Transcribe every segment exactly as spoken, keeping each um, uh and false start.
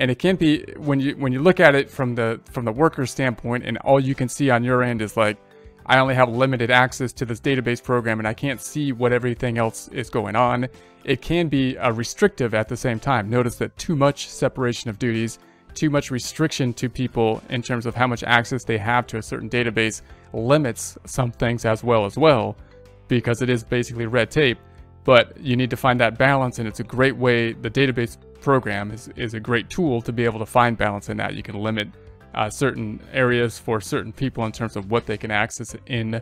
And it can be, when you when you look at it from the from the worker standpoint, and all you can see on your end is like, I only have limited access to this database program and I can't see what everything else is going on. It can be a restrictive at the same time. Notice that too much separation of duties, too much restriction to people in terms of how much access they have to a certain database limits some things as well as well, because it is basically red tape. But you need to find that balance, and it's a great way. The database program is, is a great tool to be able to find balance in that. You can limit Uh, certain areas for certain people in terms of what they can access in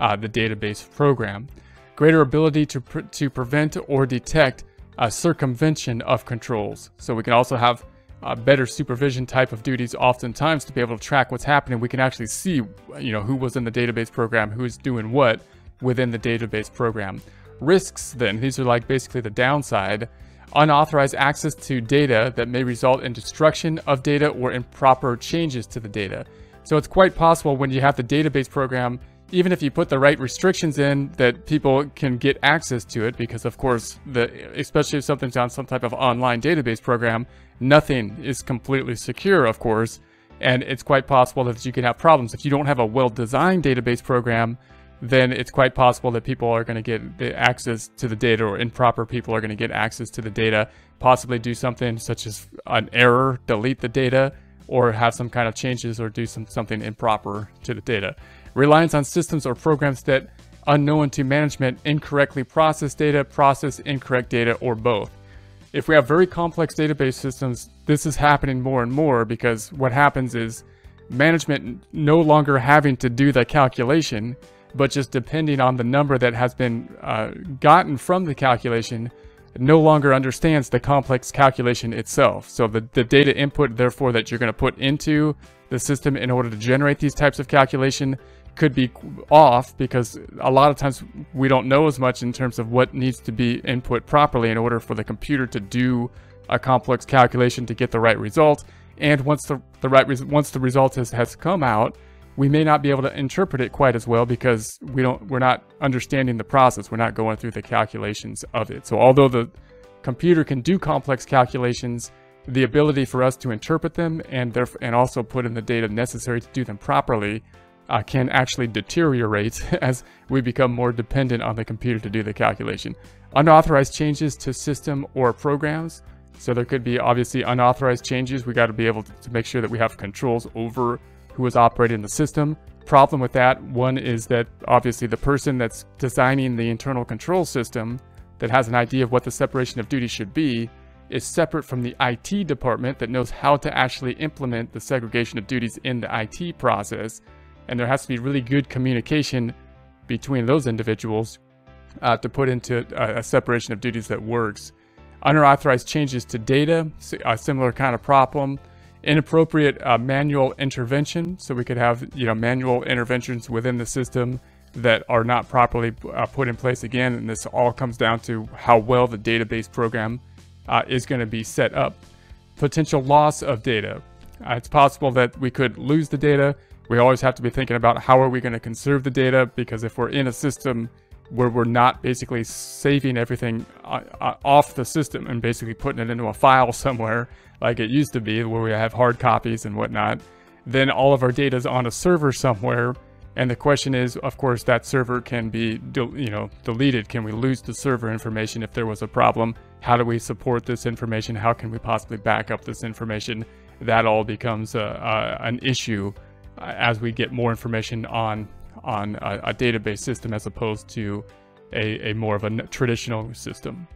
uh, the database program. Greater ability to, pre to prevent or detect a circumvention of controls. So we can also have a better supervision type of duties oftentimes to be able to track what's happening. We can actually see, you know, who was in the database program, who's doing what within the database program. Risks then, these are like basically the downside. Unauthorized access to data that may result in destruction of data or improper changes to the data. So it's quite possible when you have the database program, even if you put the right restrictions in, that people can get access to it, because of course, the, especially if something's on some type of online database program, nothing is completely secure, of course, and it's quite possible that you can have problems. If you don't have a well-designed database program, then it's quite possible that people are going to get the access to the data, or improper people are going to get access to the data, possibly do something such as an error, delete the data, or have some kind of changes, or do some something improper to the data. Reliance on systems or programs that, unknown to management, incorrectly process data, process incorrect data, or both. If we have very complex database systems, this is happening more and more, because what happens is management no longer having to do the calculation, but just depending on the number that has been uh, gotten from the calculation, no longer understands the complex calculation itself. So the, the data input, therefore, that you're going to put into the system in order to generate these types of calculation could be off, because a lot of times we don't know as much in terms of what needs to be input properly in order for the computer to do a complex calculation to get the right result. And once the, the right res once the result has, has come out, we may not be able to interpret it quite as well, because we don't, we're not understanding the process. We're not going through the calculations of it. So although the computer can do complex calculations, the ability for us to interpret them and therefore, and also put in the data necessary to do them properly uh, can actually deteriorate as we become more dependent on the computer to do the calculation. Unauthorized changes to system or programs. So there could be obviously unauthorized changes. We got to be able to make sure that we have controls over who is operating the system. Problem with that, one is that obviously the person that's designing the internal control system that has an idea of what the separation of duties should be is separate from the I T department that knows how to actually implement the segregation of duties in the I T process. And there has to be really good communication between those individuals uh, to put into a, a separation of duties that works. Unauthorized changes to data, a similar kind of problem. Inappropriate uh, manual intervention, so we could have, you know, manual interventions within the system that are not properly uh, put in place again, and this all comes down to how well the database program uh, is going to be set up. Potential loss of data. Uh, it's possible that we could lose the data. We always have to be thinking about how are we going to conserve the data, because if we're in a system where we're not basically saving everything off the system and basically putting it into a file somewhere like it used to be, where we have hard copies and whatnot, then all of our data is on a server somewhere. And the question is, of course, that server can be, you know, deleted. Can we lose the server information if there was a problem? How do we support this information? How can we possibly back up this information? That all becomes a, a, an issue as we get more information on on a, a database system as opposed to a, a more of a traditional system.